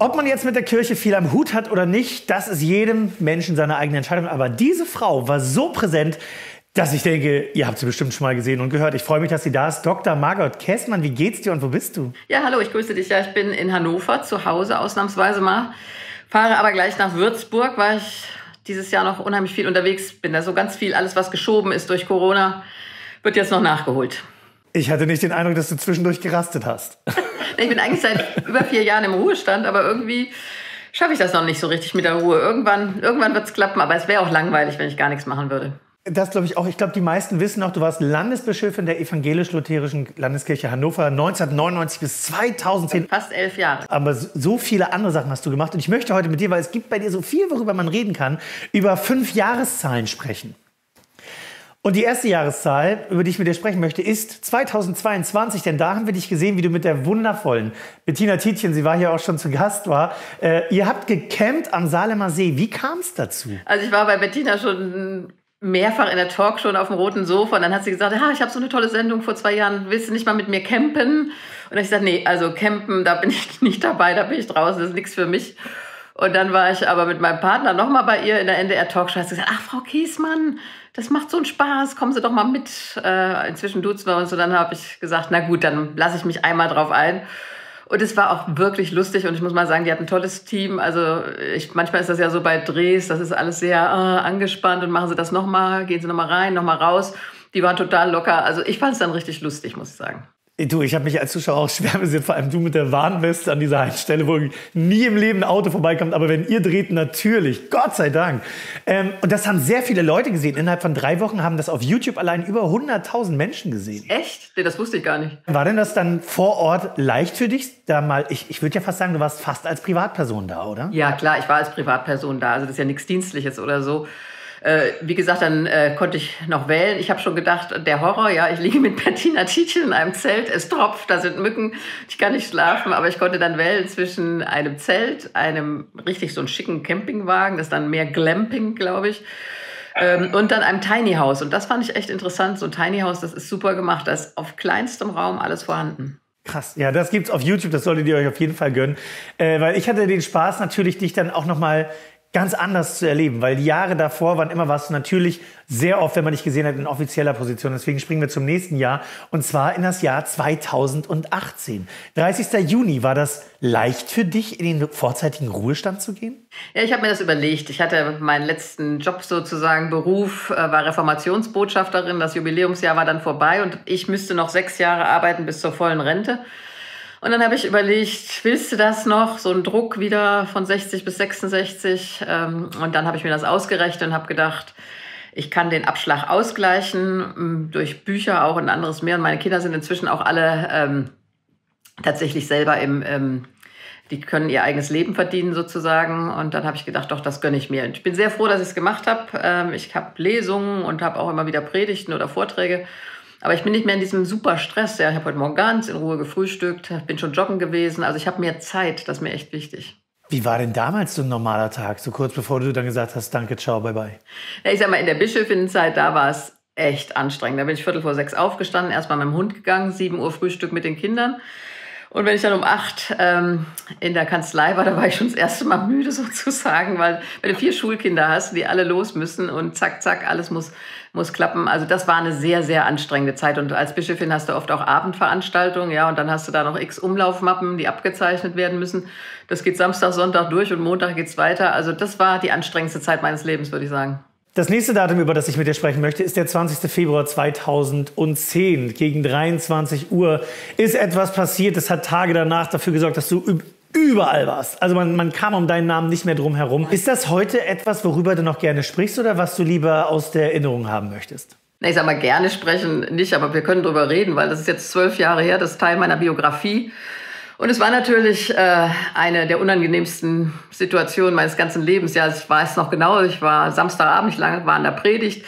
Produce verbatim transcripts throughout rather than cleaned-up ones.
Ob man jetzt mit der Kirche viel am Hut hat oder nicht, das ist jedem Menschen seine eigene Entscheidung. Aber diese Frau war so präsent, dass ich denke, ihr habt sie bestimmt schon mal gesehen und gehört. Ich freue mich, dass sie da ist. Doktor Margot Käßmann, wie geht's dir und wo bist du? Ja, hallo, ich grüße dich. Ja, ich bin in Hannover, zu Hause ausnahmsweise mal. Fahre aber gleich nach Würzburg, weil ich dieses Jahr noch unheimlich viel unterwegs bin. Da so ganz viel, alles was geschoben ist durch Corona, wird jetzt noch nachgeholt. Ich hatte nicht den Eindruck, dass du zwischendurch gerastet hast. Ich bin eigentlich seit über vier Jahren im Ruhestand, aber irgendwie schaffe ich das noch nicht so richtig mit der Ruhe. Irgendwann, irgendwann wird es klappen, aber es wäre auch langweilig, wenn ich gar nichts machen würde. Das glaube ich auch. Ich glaube, die meisten wissen auch, du warst Landesbischöfin der Evangelisch-Lutherischen Landeskirche Hannover neunzehnhundertneunundneunzig bis zweitausendzehn. Fast elf Jahre. Aber so viele andere Sachen hast du gemacht. Und ich möchte heute mit dir, weil es gibt bei dir so viel, worüber man reden kann, über fünf Jahreszahlen sprechen. Und die erste Jahreszahl, über die ich mit dir sprechen möchte, ist zweitausendzweiundzwanzig. Denn da haben wir dich gesehen, wie du mit der wundervollen Bettina Tietjen, sie war hier auch schon zu Gast, war. Äh, ihr habt gecampt am Salemer See. Wie kam es dazu? Also ich war bei Bettina schon mehrfach in der Talkshow auf dem roten Sofa. Und dann hat sie gesagt, ah, ich habe so eine tolle Sendung vor zwei Jahren. Willst du nicht mal mit mir campen? Und dann habe ich gesagt, nee, also campen, da bin ich nicht dabei, da bin ich draußen, das ist nichts für mich. Und dann war ich aber mit meinem Partner nochmal bei ihr in der N D R Talkshow. Hat sie gesagt, ach, Frau Käßmann, das macht so einen Spaß, kommen Sie doch mal mit. Äh, inzwischen duzen wir uns. Und dann habe ich gesagt, na gut, dann lasse ich mich einmal drauf ein. Und es war auch wirklich lustig und ich muss mal sagen, die hat ein tolles Team. Also ich, manchmal ist das ja so bei Drehs, das ist alles sehr äh, angespannt und machen sie das nochmal, gehen sie nochmal rein, nochmal raus. Die waren total locker. Also ich fand es dann richtig lustig, muss ich sagen. Du, ich habe mich als Zuschauer auch schwer besiegt, vor allem du mit der Warnweste an dieser Stelle, wo nie im Leben ein Auto vorbeikommt. Aber wenn ihr dreht, natürlich. Gott sei Dank. Ähm, und das haben sehr viele Leute gesehen. Innerhalb von drei Wochen haben das auf YouTube allein über hunderttausend Menschen gesehen. Echt? Nee, das wusste ich gar nicht. War denn das dann vor Ort leicht für dich? Da mal, ich ich würde ja fast sagen, du warst fast als Privatperson da, oder? Ja, klar, ich war als Privatperson da. Also das ist ja nichts Dienstliches oder so. Äh, wie gesagt, dann äh, konnte ich noch wählen. Ich habe schon gedacht, der Horror, ja, ich liege mit Bettina Tietjen in einem Zelt, es tropft, da sind Mücken, ich kann nicht schlafen, aber ich konnte dann wählen zwischen einem Zelt, einem richtig so einen schicken Campingwagen, das ist dann mehr Glamping, glaube ich, ähm, und dann einem Tiny House. Und das fand ich echt interessant, so ein Tiny House, das ist super gemacht, da ist auf kleinstem Raum alles vorhanden. Krass, ja, das gibt's auf YouTube, das solltet ihr euch auf jeden Fall gönnen, äh, weil ich hatte den Spaß natürlich, dich dann auch noch mal ganz anders zu erleben, weil die Jahre davor waren immer was natürlich sehr oft, wenn man dich gesehen hat, in offizieller Position. Deswegen springen wir zum nächsten Jahr und zwar in das Jahr zweitausendachtzehn. dreißigster Juni, war das leicht für dich, in den vorzeitigen Ruhestand zu gehen? Ja, ich habe mir das überlegt. Ich hatte meinen letzten Job sozusagen, Beruf, war Reformationsbotschafterin. Das Jubiläumsjahr war dann vorbei und ich müsste noch sechs Jahre arbeiten bis zur vollen Rente. Und dann habe ich überlegt, willst du das noch? So ein Druck wieder von sechzig bis sechsundsechzig. Und dann habe ich mir das ausgerechnet und habe gedacht, ich kann den Abschlag ausgleichen durch Bücher auch und anderes mehr. Und meine Kinder sind inzwischen auch alle ähm, tatsächlich selber im, ähm, die können ihr eigenes Leben verdienen sozusagen. Und dann habe ich gedacht, doch, das gönne ich mir. Und ich bin sehr froh, dass ich es gemacht habe. Ich habe Lesungen und habe auch immer wieder Predigten oder Vorträge. Aber ich bin nicht mehr in diesem super Stress. Ja, ich habe heute Morgen ganz in Ruhe gefrühstückt, bin schon joggen gewesen. Also ich habe mehr Zeit, das ist mir echt wichtig. Wie war denn damals so ein normaler Tag, so kurz bevor du dann gesagt hast, danke, ciao, bye bye? Ja, ich sag mal, in der Bischöfinnenzeit, da war es echt anstrengend. Da bin ich viertel vor sechs aufgestanden, erstmal mit dem Hund gegangen, sieben Uhr Frühstück mit den Kindern. Und wenn ich dann um acht ähm, in der Kanzlei war, da war ich schon das erste Mal müde sozusagen, weil wenn du vier Schulkinder hast, die alle los müssen und zack, zack, alles muss, muss klappen. Also das war eine sehr, sehr anstrengende Zeit. Und als Bischöfin hast du oft auch Abendveranstaltungen, ja, und dann hast du da noch x Umlaufmappen, die abgezeichnet werden müssen. Das geht Samstag, Sonntag durch und Montag geht's weiter. Also das war die anstrengendste Zeit meines Lebens, würde ich sagen. Das nächste Datum, über das ich mit dir sprechen möchte, ist der zwanzigster Februar zweitausendzehn. Gegen dreiundzwanzig Uhr ist etwas passiert. Das hat Tage danach dafür gesorgt, dass du überall warst. Also man, man kam um deinen Namen nicht mehr drum herum. Ist das heute etwas, worüber du noch gerne sprichst oder was du lieber aus der Erinnerung haben möchtest? Ich sag mal, gerne sprechen nicht, aber wir können drüber reden, weil das ist jetzt zwölf Jahre her, das ist Teil meiner Biografie. Und es war natürlich äh, eine der unangenehmsten Situationen meines ganzen Lebens. Ja, ich weiß noch genau, ich war Samstagabend, ich war in der Predigt,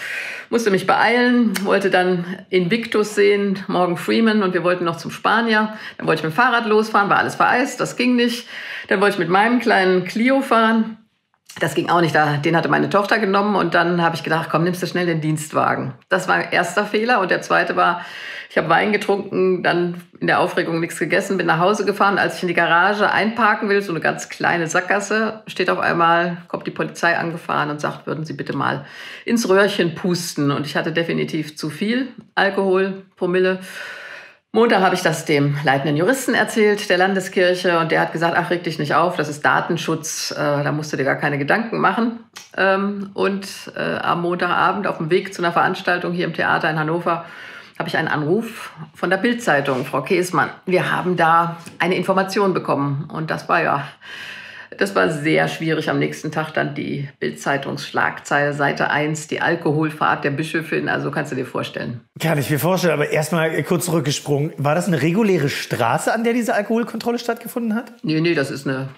musste mich beeilen, wollte dann Invictus sehen, Morgan Freeman, und wir wollten noch zum Spanier. Dann wollte ich mit dem Fahrrad losfahren, war alles vereist, das ging nicht. Dann wollte ich mit meinem kleinen Clio fahren. Das ging auch nicht, da, den hatte meine Tochter genommen und dann habe ich gedacht, komm, nimmst du schnell den Dienstwagen. Das war mein erster Fehler und der zweite war, ich habe Wein getrunken, dann in der Aufregung nichts gegessen, bin nach Hause gefahren. Als ich in die Garage einparken will, so eine ganz kleine Sackgasse, steht auf einmal, kommt die Polizei angefahren und sagt, würden Sie bitte mal ins Röhrchen pusten. Und ich hatte definitiv zu viel Alkohol, Promille. Montag habe ich das dem leitenden Juristen erzählt, der Landeskirche, und der hat gesagt, ach, reg dich nicht auf, das ist Datenschutz, äh, da musst du dir gar keine Gedanken machen. Ähm, und äh, am Montagabend auf dem Weg zu einer Veranstaltung hier im Theater in Hannover habe ich einen Anruf von der Bild-Zeitung, Frau Käßmann. Wir haben da eine Information bekommen und das war ja, das war sehr schwierig. Am nächsten Tag dann die Bild-Zeitungsschlagzeile, Seite eins, die Alkoholfahrt der Bischöfin, also kannst du dir vorstellen. Kann ich mir vorstellen, aber erstmal kurz zurückgesprungen. War das eine reguläre Straße, an der diese Alkoholkontrolle stattgefunden hat? Nee, nee, das ist eine,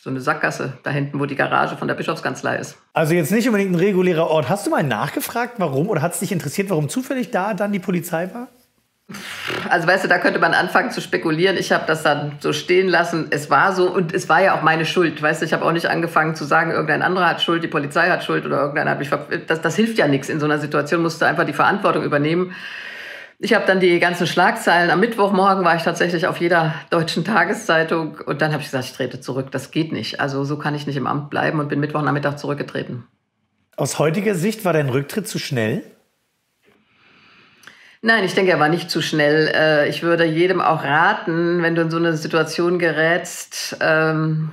so eine Sackgasse da hinten, wo die Garage von der Bischofskanzlei ist. Also jetzt nicht unbedingt ein regulärer Ort. Hast du mal nachgefragt, warum? Oder hat es dich interessiert, warum zufällig da dann die Polizei war? Also weißt du, da könnte man anfangen zu spekulieren. Ich habe das dann so stehen lassen. Es war so und es war ja auch meine Schuld. Weißt du, ich habe auch nicht angefangen zu sagen, irgendein anderer hat Schuld, die Polizei hat Schuld oder irgendeiner hat mich ver... Das, das hilft ja nichts. In so einer Situation musst du einfach die Verantwortung übernehmen. Ich habe dann die ganzen Schlagzeilen, am Mittwochmorgen war ich tatsächlich auf jeder deutschen Tageszeitung und dann habe ich gesagt, ich trete zurück, das geht nicht. Also so kann ich nicht im Amt bleiben und bin Mittwochnachmittag zurückgetreten. Aus heutiger Sicht war dein Rücktritt zu schnell? Nein, ich denke, er war nicht zu schnell. Ich würde jedem auch raten, wenn du in so eine Situation gerätst, ähm,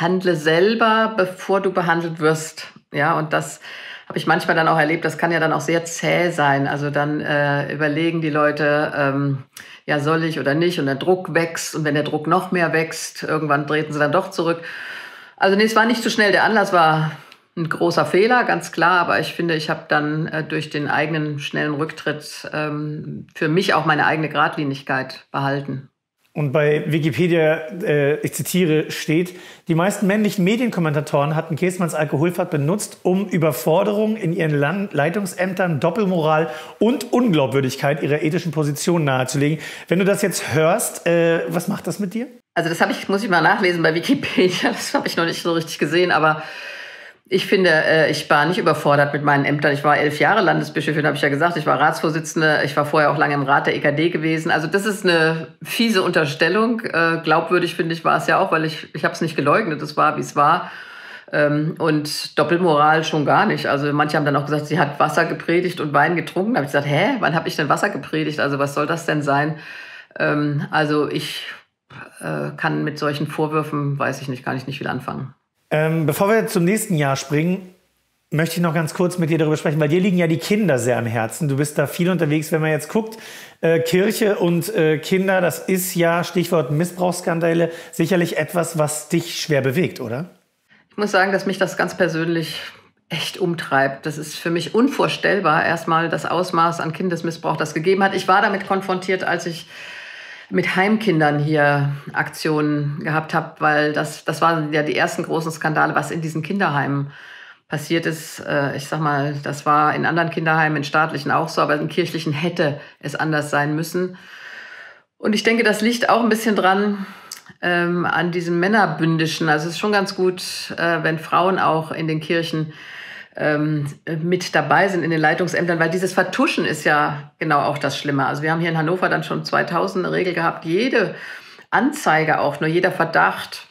handle selber, bevor du behandelt wirst. Ja, und das habe ich manchmal dann auch erlebt, das kann ja dann auch sehr zäh sein. Also dann äh, überlegen die Leute, ähm, ja, soll ich oder nicht? Und der Druck wächst. Und wenn der Druck noch mehr wächst, irgendwann treten sie dann doch zurück. Also nee, es war nicht zu schnell. Der Anlass war ein großer Fehler, ganz klar. Aber ich finde, ich habe dann äh, durch den eigenen schnellen Rücktritt ähm, für mich auch meine eigene Gradlinigkeit behalten. Und bei Wikipedia, äh, ich zitiere, steht, die meisten männlichen Medienkommentatoren hatten Käßmanns Alkoholfahrt benutzt, um Überforderung in ihren Land Leitungsämtern, Doppelmoral und Unglaubwürdigkeit ihrer ethischen Position nahezulegen. Wenn du das jetzt hörst, äh, was macht das mit dir? Also das habe ich, muss ich mal nachlesen bei Wikipedia, das habe ich noch nicht so richtig gesehen, aber ich finde, ich war nicht überfordert mit meinen Ämtern. Ich war elf Jahre Landesbischöfin, habe ich ja gesagt. Ich war Ratsvorsitzende. Ich war vorher auch lange im Rat der E K D gewesen. Also das ist eine fiese Unterstellung. Glaubwürdig, finde ich, war es ja auch, weil ich, ich habe es nicht geleugnet. Es war, wie es war. Und Doppelmoral schon gar nicht. Also manche haben dann auch gesagt, sie hat Wasser gepredigt und Wein getrunken. Da habe ich gesagt, hä, wann habe ich denn Wasser gepredigt? Also was soll das denn sein? Also ich kann mit solchen Vorwürfen, weiß ich nicht, kann ich nicht viel anfangen. Ähm, bevor wir zum nächsten Jahr springen, möchte ich noch ganz kurz mit dir darüber sprechen, weil dir liegen ja die Kinder sehr am Herzen. Du bist da viel unterwegs, wenn man jetzt guckt, äh, Kirche und äh, Kinder, das ist ja, Stichwort Missbrauchsskandale, sicherlich etwas, was dich schwer bewegt, oder? Ich muss sagen, dass mich das ganz persönlich echt umtreibt. Das ist für mich unvorstellbar, erstmal das Ausmaß an Kindesmissbrauch, das gegeben hat. Ich war damit konfrontiert, als ich mit Heimkindern hier Aktionen gehabt habe, weil das, das waren ja die ersten großen Skandale, was in diesen Kinderheimen passiert ist. Ich sag mal, das war in anderen Kinderheimen, in staatlichen auch so, aber in kirchlichen hätte es anders sein müssen. Und ich denke, das liegt auch ein bisschen dran, ähm, an diesem Männerbündischen. Also es ist schon ganz gut, äh, wenn Frauen auch in den Kirchen mit dabei sind in den Leitungsämtern, weil dieses Vertuschen ist ja genau auch das Schlimme. Also wir haben hier in Hannover dann schon zweitausend eine Regel gehabt, jede Anzeige auch, nur jeder Verdacht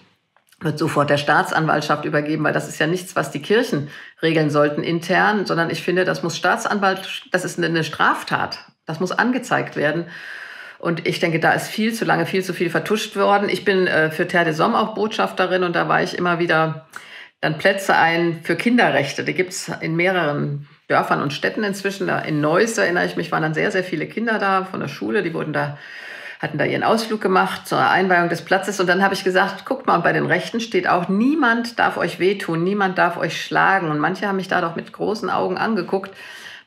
wird sofort der Staatsanwaltschaft übergeben, weil das ist ja nichts, was die Kirchen regeln sollten intern, sondern ich finde, das muss Staatsanwalt, das ist eine Straftat, das muss angezeigt werden. Und ich denke, da ist viel zu lange, viel zu viel vertuscht worden. Ich bin äh, für Terre des Hommes auch Botschafterin und da war ich immer wieder dann Plätze ein für Kinderrechte. Die gibt es in mehreren Dörfern und Städten inzwischen. In Neuss, erinnere ich mich, waren dann sehr, sehr viele Kinder da von der Schule. Die wurden da, hatten da ihren Ausflug gemacht zur Einweihung des Platzes. Und dann habe ich gesagt, guckt mal, und bei den Rechten steht auch, niemand darf euch wehtun, niemand darf euch schlagen. Und manche haben mich da doch mit großen Augen angeguckt,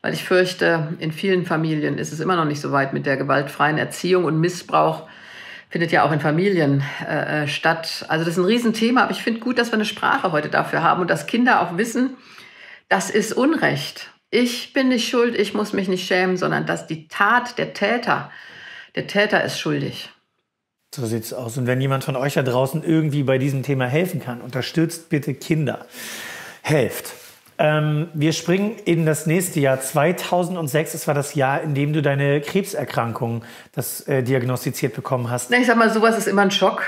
weil ich fürchte, in vielen Familien ist es immer noch nicht so weit mit der gewaltfreien Erziehung und Missbrauch findet ja auch in Familien äh, statt. Also das ist ein Riesenthema, aber ich finde gut, dass wir eine Sprache heute dafür haben und dass Kinder auch wissen, das ist Unrecht. Ich bin nicht schuld, ich muss mich nicht schämen, sondern dass die Tat, der Täter, der Täter ist schuldig. So sieht es aus. Und wenn jemand von euch da draußen irgendwie bei diesem Thema helfen kann, unterstützt bitte Kinder. Helft. Ähm, wir springen in das nächste Jahr. zweitausendsechs, es war das Jahr, in dem du deine Krebserkrankung das, äh, diagnostiziert bekommen hast. Na, ich sag mal, sowas ist immer ein Schock.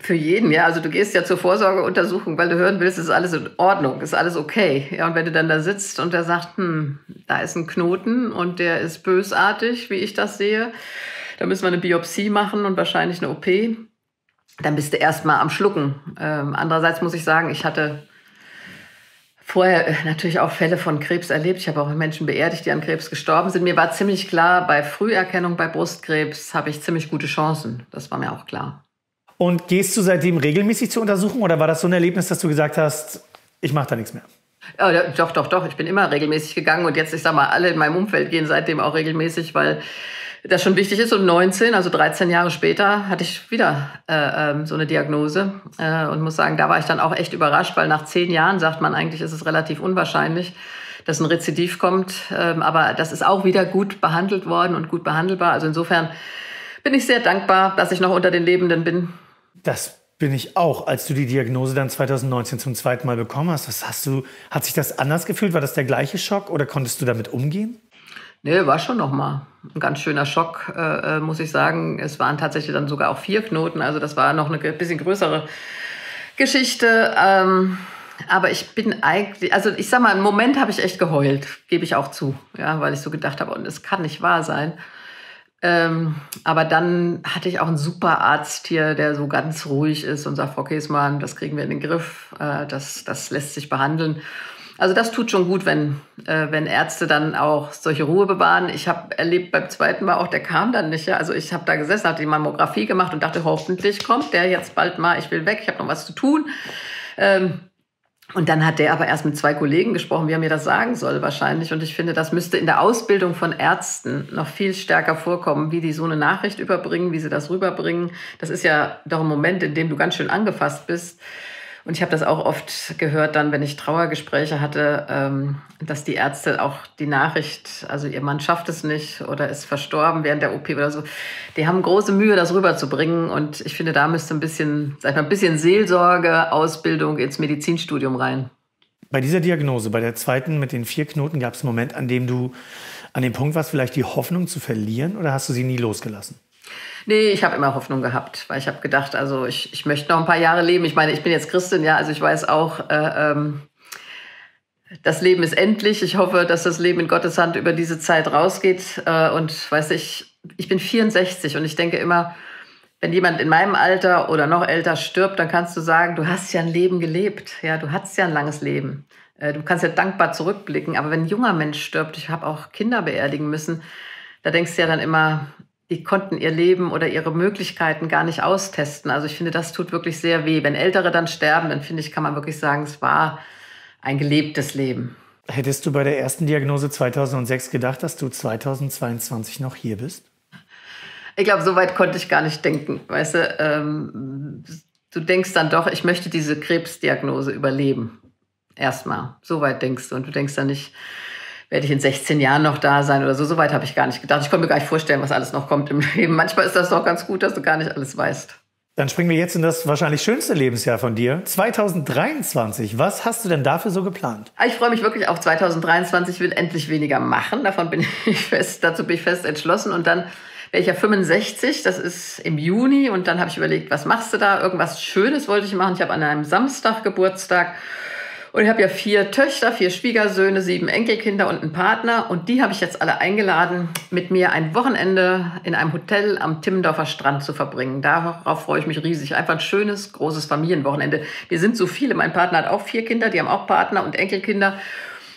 Für jeden, ja. Also du gehst ja zur Vorsorgeuntersuchung, weil du hören willst, ist alles in Ordnung, ist alles okay. Ja, und wenn du dann da sitzt und der sagt, hm, da ist ein Knoten und der ist bösartig, wie ich das sehe, da müssen wir eine Biopsie machen und wahrscheinlich eine O P, dann bist du erstmal am Schlucken. Ähm, andererseits muss ich sagen, ich hatte vorher natürlich auch Fälle von Krebs erlebt. Ich habe auch Menschen beerdigt, die an Krebs gestorben sind. Mir war ziemlich klar, bei Früherkennung, bei Brustkrebs habe ich ziemlich gute Chancen. Das war mir auch klar. Und gehst du seitdem regelmäßig zur Untersuchung oder war das so ein Erlebnis, dass du gesagt hast, ich mache da nichts mehr? Ja, doch, doch, doch. Ich bin immer regelmäßig gegangen und jetzt, ich sag mal, alle in meinem Umfeld gehen seitdem auch regelmäßig, weil das schon wichtig ist. Und neunzehn, also dreizehn Jahre später, hatte ich wieder äh, ähm, so eine Diagnose äh, und muss sagen, da war ich dann auch echt überrascht, weil nach zehn Jahren sagt man eigentlich, ist es relativ unwahrscheinlich, dass ein Rezidiv kommt. Ähm, aber das ist auch wieder gut behandelt worden und gut behandelbar. Also insofern bin ich sehr dankbar, dass ich noch unter den Lebenden bin. Das bin ich auch. Als du die Diagnose dann zweitausendneunzehn zum zweiten Mal bekommen hast, was hast du, hat sich das anders gefühlt? War das der gleiche Schock oder konntest du damit umgehen? Nee, war schon nochmal ein ganz schöner Schock, äh, muss ich sagen. Es waren tatsächlich dann sogar auch vier Knoten. Also das war noch eine bisschen größere Geschichte. Ähm, aber ich bin eigentlich, also ich sag mal, im Moment habe ich echt geheult, gebe ich auch zu. Ja, weil ich so gedacht habe, und es kann nicht wahr sein. Ähm, aber dann hatte ich auch einen super Arzt hier, der so ganz ruhig ist und sagt, Frau Käßmann, das kriegen wir in den Griff, äh, das, das lässt sich behandeln. Also das tut schon gut, wenn, äh, wenn Ärzte dann auch solche Ruhe bewahren. Ich habe erlebt beim zweiten Mal auch, der kam dann nicht. Ja? Also ich habe da gesessen, habe die Mammographie gemacht und dachte, hoffentlich kommt der jetzt bald mal, ich will weg, ich habe noch was zu tun. Ähm, Und dann hat der aber erst mit zwei Kollegen gesprochen, wie er mir das sagen soll wahrscheinlich. Und ich finde, das müsste in der Ausbildung von Ärzten noch viel stärker vorkommen, wie die so eine Nachricht überbringen, wie sie das rüberbringen. Das ist ja doch ein Moment, in dem du ganz schön angefasst bist. Und ich habe das auch oft gehört dann, wenn ich Trauergespräche hatte, dass die Ärzte auch die Nachricht, also ihr Mann schafft es nicht oder ist verstorben während der O P oder so, die haben große Mühe, das rüberzubringen. Und ich finde, da müsste ein bisschen, sag ich mal, ein bisschen Seelsorge, Ausbildung ins Medizinstudium rein. Bei dieser Diagnose, bei der zweiten mit den vier Knoten, gab es einen Moment, an dem du an dem Punkt warst, vielleicht die Hoffnung zu verlieren, oder hast du sie nie losgelassen? Nee, ich habe immer Hoffnung gehabt, weil ich habe gedacht, also ich, ich möchte noch ein paar Jahre leben. Ich meine, ich bin jetzt Christin, ja, also ich weiß auch, äh, ähm, das Leben ist endlich. Ich hoffe, dass das Leben in Gottes Hand über diese Zeit rausgeht. Äh, und weiß ich, ich bin vierundsechzig und ich denke immer, wenn jemand in meinem Alter oder noch älter stirbt, dann kannst du sagen, du hast ja ein Leben gelebt, ja, du hattest ja ein langes Leben. Äh, du kannst ja dankbar zurückblicken, aber wenn ein junger Mensch stirbt, ich habe auch Kinder beerdigen müssen, da denkst du ja dann immer, die konnten ihr Leben oder ihre Möglichkeiten gar nicht austesten. Also ich finde, das tut wirklich sehr weh. Wenn Ältere dann sterben, dann finde ich, kann man wirklich sagen, es war ein gelebtes Leben. Hättest du bei der ersten Diagnose zweitausendsechs gedacht, dass du zweitausendzweiundzwanzig noch hier bist? Ich glaube, so weit konnte ich gar nicht denken. Weißt du, ähm, du denkst dann doch, ich möchte diese Krebsdiagnose überleben. Erstmal. So weit denkst du. Und du denkst dann nicht, werde ich in sechzehn Jahren noch da sein oder so. So weit habe ich gar nicht gedacht. Ich konnte mir gar nicht vorstellen, was alles noch kommt im Leben. Manchmal ist das doch ganz gut, dass du gar nicht alles weißt. Dann springen wir jetzt in das wahrscheinlich schönste Lebensjahr von dir. zweitausenddreiundzwanzig. Was hast du denn dafür so geplant? Ich freue mich wirklich auf zweitausenddreiundzwanzig. Ich will endlich weniger machen. Davon bin ich fest, dazu bin ich fest entschlossen. Und dann wäre ich ja fünfundsechzig. Das ist im Juni. Und dann habe ich überlegt, was machst du da? Irgendwas Schönes wollte ich machen. Ich habe an einem Samstag Geburtstag. Und ich habe ja vier Töchter, vier Schwiegersöhne, sieben Enkelkinder und einen Partner. Und die habe ich jetzt alle eingeladen, mit mir ein Wochenende in einem Hotel am Timmendorfer Strand zu verbringen. Darauf freue ich mich riesig. Einfach ein schönes, großes Familienwochenende. Wir sind so viele. Mein Partner hat auch vier Kinder, die haben auch Partner und Enkelkinder.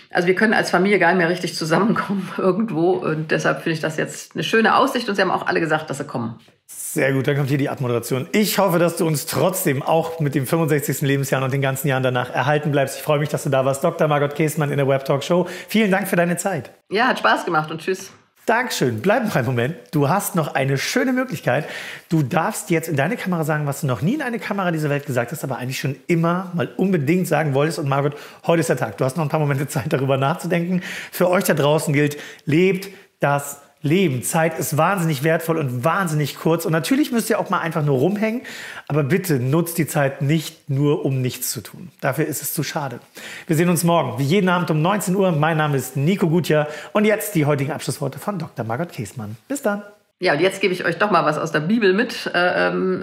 Also wir können als Familie gar nicht mehr richtig zusammenkommen irgendwo. Und deshalb finde ich das jetzt eine schöne Aussicht. Und sie haben auch alle gesagt, dass sie kommen. Sehr gut, dann kommt hier die Abmoderation. Ich hoffe, dass du uns trotzdem auch mit dem fünfundsechzigsten Lebensjahr und den ganzen Jahren danach erhalten bleibst. Ich freue mich, dass du da warst. Doktor Margot Käßmann in der Webtalkshow. Vielen Dank für deine Zeit. Ja, hat Spaß gemacht und tschüss. Dankeschön. Bleib noch einen Moment. Du hast noch eine schöne Möglichkeit. Du darfst jetzt in deine Kamera sagen, was du noch nie in eine Kamera dieser Welt gesagt hast, aber eigentlich schon immer mal unbedingt sagen wolltest. Und Margot, heute ist der Tag. Du hast noch ein paar Momente Zeit, darüber nachzudenken. Für euch da draußen gilt, lebt das leben. Zeit ist wahnsinnig wertvoll und wahnsinnig kurz. Und natürlich müsst ihr auch mal einfach nur rumhängen. Aber bitte nutzt die Zeit nicht nur, um nichts zu tun. Dafür ist es zu schade. Wir sehen uns morgen, wie jeden Abend um neunzehn Uhr. Mein Name ist Nico Gutjahr. Und jetzt die heutigen Abschlussworte von Doktor Margot Käßmann. Bis dann. Ja, und jetzt gebe ich euch doch mal was aus der Bibel mit.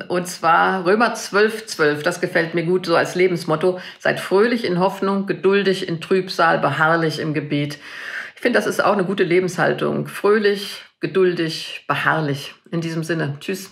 Und zwar Römer zwölf, zwölf. Das gefällt mir gut so als Lebensmotto. Seid fröhlich in Hoffnung, geduldig in Trübsal, beharrlich im Gebet. Ich finde, das ist auch eine gute Lebenshaltung. Fröhlich, geduldig, beharrlich. In diesem Sinne. Tschüss.